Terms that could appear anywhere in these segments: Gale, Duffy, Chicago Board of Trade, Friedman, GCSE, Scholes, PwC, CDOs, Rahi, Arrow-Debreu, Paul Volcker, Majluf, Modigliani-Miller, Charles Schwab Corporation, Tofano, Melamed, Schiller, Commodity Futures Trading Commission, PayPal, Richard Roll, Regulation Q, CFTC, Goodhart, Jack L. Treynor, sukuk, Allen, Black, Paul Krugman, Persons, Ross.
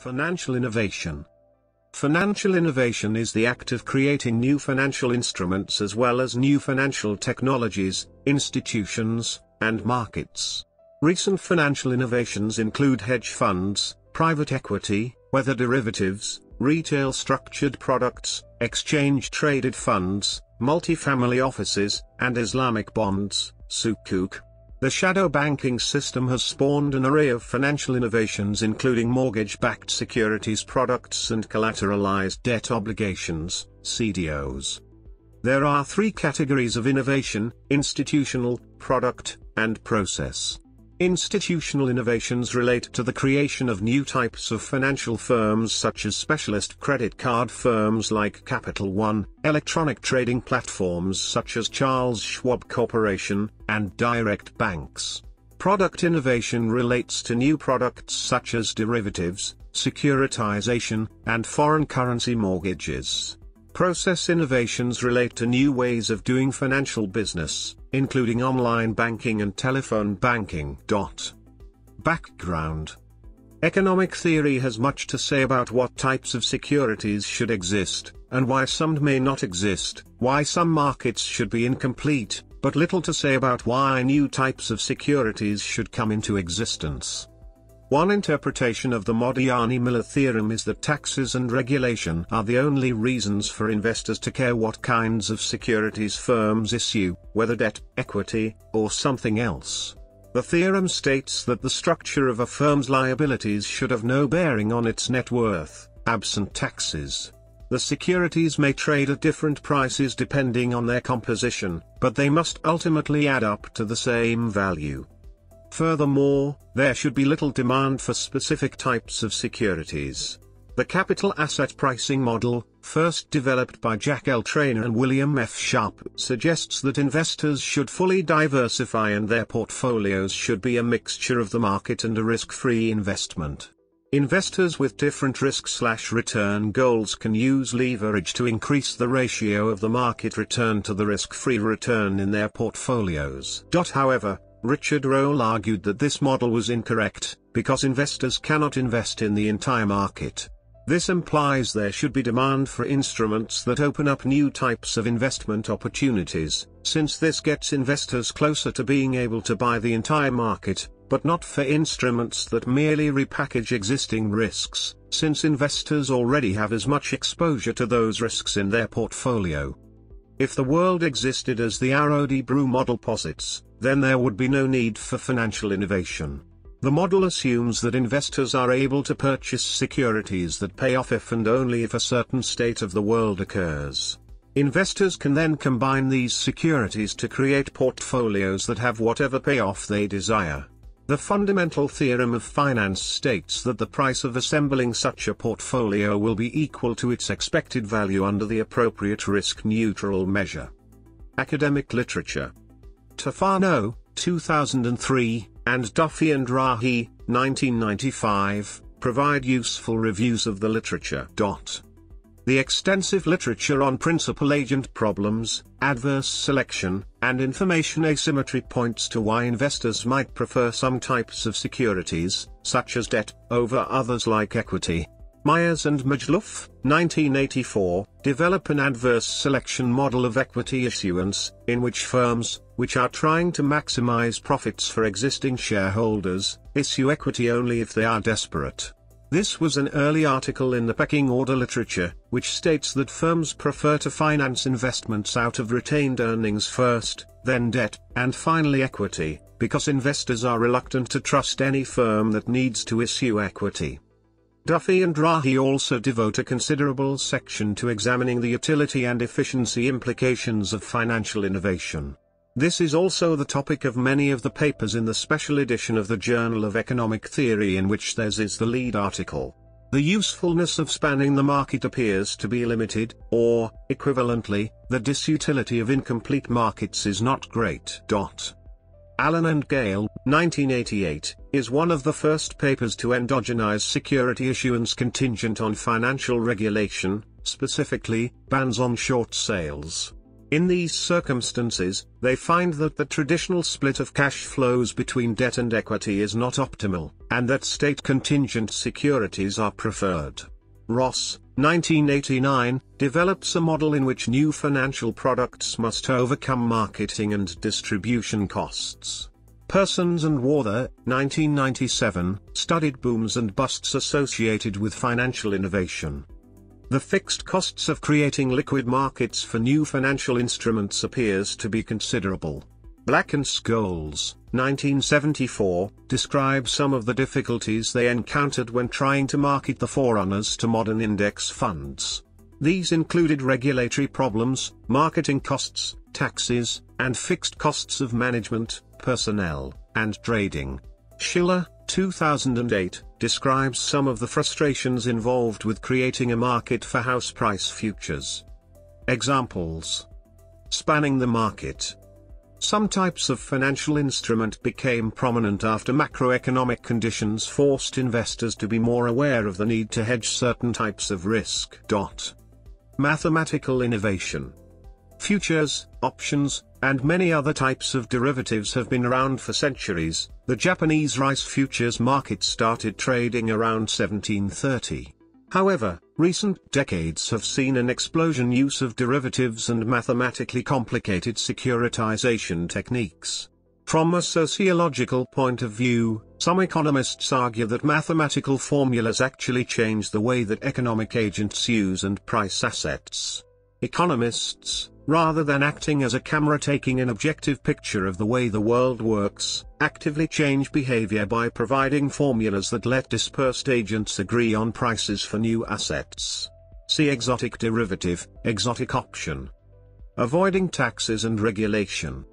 Financial innovation. Financial innovation is the act of creating new financial instruments as well as new financial technologies, institutions, and markets. Recent financial innovations include hedge funds, private equity, weather derivatives, retail structured products, exchange-traded funds, multifamily offices, and Islamic bonds, sukuk. The shadow banking system has spawned an array of financial innovations including mortgage-backed securities products and collateralized debt obligations, CDOs. There are three categories of innovation: institutional, product, and process. Institutional innovations relate to the creation of new types of financial firms such as specialist credit card firms like Capital One, electronic trading platforms such as Charles Schwab Corporation, and direct banks. Product innovation relates to new products such as derivatives, securitization, and foreign currency mortgages. Process innovations relate to new ways of doing financial business, including online banking and telephone banking. Background. Economic theory has much to say about what types of securities should exist, and why some may not exist, why some markets should be incomplete, but little to say about why new types of securities should come into existence. One interpretation of the Modigliani-Miller theorem is that taxes and regulation are the only reasons for investors to care what kinds of securities firms issue, whether debt, equity, or something else. The theorem states that the structure of a firm's liabilities should have no bearing on its net worth, absent taxes. The securities may trade at different prices depending on their composition, but they must ultimately add up to the same value. Furthermore, there should be little demand for specific types of securities. The capital asset pricing model, first developed by Jack L. Treynor and William F. Sharpe, suggests that investors should fully diversify and their portfolios should be a mixture of the market and a risk-free investment. Investors with different risk/return goals can use leverage to increase the ratio of the market return to the risk-free return in their portfolios. However, Richard Roll argued that this model was incorrect, because investors cannot invest in the entire market. This implies there should be demand for instruments that open up new types of investment opportunities, since this gets investors closer to being able to buy the entire market, but not for instruments that merely repackage existing risks, since investors already have as much exposure to those risks in their portfolio. If the world existed as the Arrow-Debreu model posits, then there would be no need for financial innovation. The model assumes that investors are able to purchase securities that pay off if and only if a certain state of the world occurs. Investors can then combine these securities to create portfolios that have whatever payoff they desire. The fundamental theorem of finance states that the price of assembling such a portfolio will be equal to its expected value under the appropriate risk-neutral measure. Academic literature. Tofano, 2003, and Duffy and Rahi, 1995, provide useful reviews of the literature. The extensive literature on principal agent problems, adverse selection, and information asymmetry points to why investors might prefer some types of securities, such as debt, over others like equity. Myers and Majluf, 1984, develop an adverse selection model of equity issuance, in which firms, which are trying to maximize profits for existing shareholders, issue equity only if they are desperate. This was an early article in the pecking order literature, which states that firms prefer to finance investments out of retained earnings first, then debt, and finally equity, because investors are reluctant to trust any firm that needs to issue equity. Duffy and Rahi also devote a considerable section to examining the utility and efficiency implications of financial innovation. This is also the topic of many of the papers in the special edition of the Journal of Economic Theory, in which theirs is the lead article. The usefulness of spanning the market appears to be limited, or, equivalently, the disutility of incomplete markets is not great. Allen and Gale, 1988, is one of the first papers to endogenize security issuance contingent on financial regulation, specifically, bans on short sales. In these circumstances, they find that the traditional split of cash flows between debt and equity is not optimal, and that state contingent securities are preferred. Ross, 1989, develops a model in which new financial products must overcome marketing and distribution costs. Persons and Warther, 1997, studied booms and busts associated with financial innovation. The fixed costs of creating liquid markets for new financial instruments appears to be considerable. Black and Scholes, 1974, describe some of the difficulties they encountered when trying to market the forerunners to modern index funds. These included regulatory problems, marketing costs, taxes, and fixed costs of management, personnel, and trading. Schiller, 2008, describes some of the frustrations involved with creating a market for house price futures. Examples: spanning the market. Some types of financial instrument became prominent after macroeconomic conditions forced investors to be more aware of the need to hedge certain types of risk. Mathematical innovation. Futures, options, and many other types of derivatives have been around for centuries. The Japanese rice futures market started trading around 1730. However, recent decades have seen an explosion use of derivatives and mathematically complicated securitization techniques. From a sociological point of view, some economists argue that mathematical formulas actually change the way that economic agents use and price assets. Economists, rather than acting as a camera taking an objective picture of the way the world works, actively change behavior by providing formulas that let dispersed agents agree on prices for new assets. See exotic derivative, exotic option. Avoiding taxes and regulation.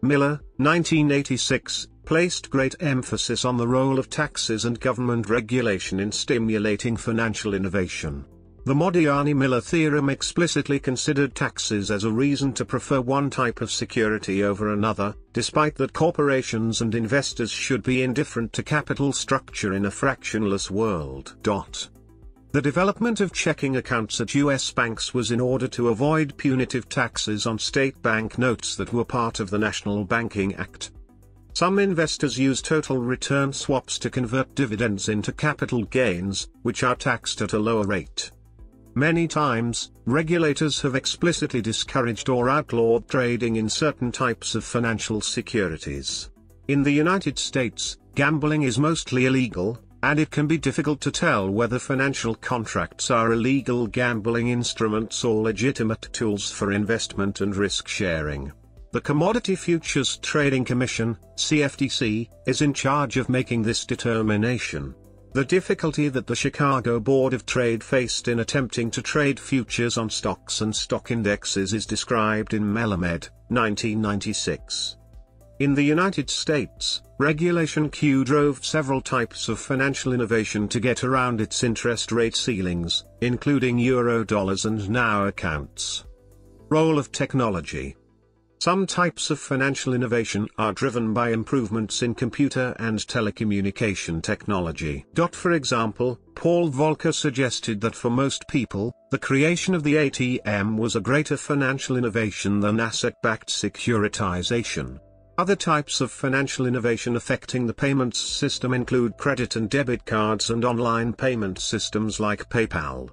Miller, 1986, placed great emphasis on the role of taxes and government regulation in stimulating financial innovation. The Modigliani-Miller theorem explicitly considered taxes as a reason to prefer one type of security over another, despite that corporations and investors should be indifferent to capital structure in a fractionless world. The development of checking accounts at U.S. banks was in order to avoid punitive taxes on state bank notes that were part of the National Banking Act. Some investors use total return swaps to convert dividends into capital gains, which are taxed at a lower rate. Many times, regulators have explicitly discouraged or outlawed trading in certain types of financial securities. In the United States, gambling is mostly illegal, and it can be difficult to tell whether financial contracts are illegal gambling instruments or legitimate tools for investment and risk sharing. The Commodity Futures Trading Commission, CFTC, is in charge of making this determination. The difficulty that the Chicago Board of Trade faced in attempting to trade futures on stocks and stock indexes is described in Melamed, 1996. In the United States, Regulation Q drove several types of financial innovation to get around its interest rate ceilings, including Eurodollars and now accounts. Role of technology. Some types of financial innovation are driven by improvements in computer and telecommunication technology. For example, Paul Volcker suggested that for most people, the creation of the ATM was a greater financial innovation than asset-backed securitization. Other types of financial innovation affecting the payments system include credit and debit cards and online payment systems like PayPal.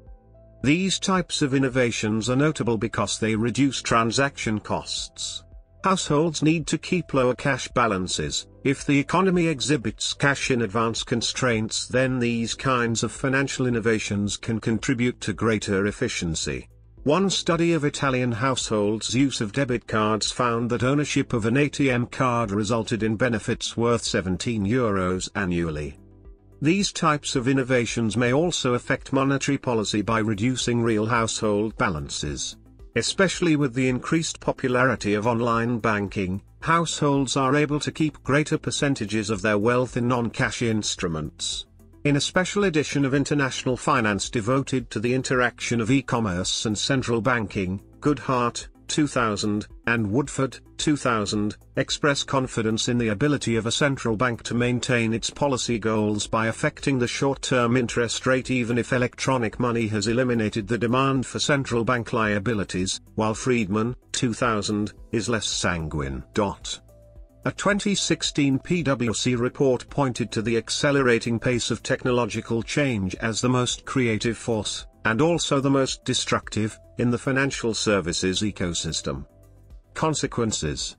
These types of innovations are notable because they reduce transaction costs. Households need to keep lower cash balances. If the economy exhibits cash in advance constraints, then these kinds of financial innovations can contribute to greater efficiency. One study of Italian households' use of debit cards found that ownership of an ATM card resulted in benefits worth €17 annually. These types of innovations may also affect monetary policy by reducing real household balances. Especially with the increased popularity of online banking, households are able to keep greater percentages of their wealth in non-cash instruments. In a special edition of International Finance devoted to the interaction of e-commerce and central banking, Goodhart, 2000, and Woodford, 2000, express confidence in the ability of a central bank to maintain its policy goals by affecting the short-term interest rate even if electronic money has eliminated the demand for central bank liabilities, while Friedman, 2000, is less sanguine. A 2016 PwC report pointed to the accelerating pace of technological change as the most creative force, and also the most destructive, in the financial services ecosystem. Consequences: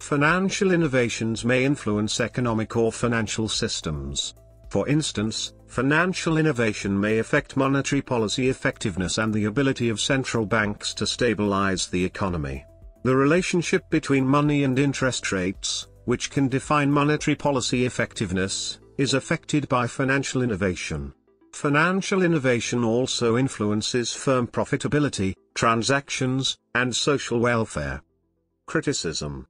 financial innovations may influence economic or financial systems. For instance, financial innovation may affect monetary policy effectiveness and the ability of central banks to stabilize the economy. The relationship between money and interest rates, which can define monetary policy effectiveness, is affected by financial innovation. Financial innovation also influences firm profitability, transactions, and social welfare. Criticism: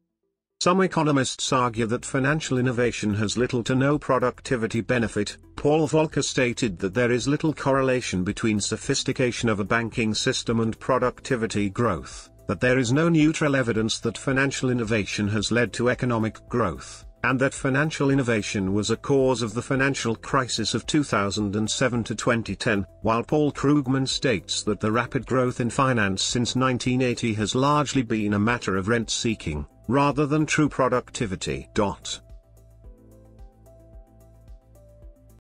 some economists argue that financial innovation has little to no productivity benefit. Paul Volcker stated that there is little correlation between sophistication of a banking system and productivity growth, that there is no neutral evidence that financial innovation has led to economic growth, and that financial innovation was a cause of the financial crisis of 2007 to 2010, while Paul Krugman states that the rapid growth in finance since 1980 has largely been a matter of rent-seeking, rather than true productivity.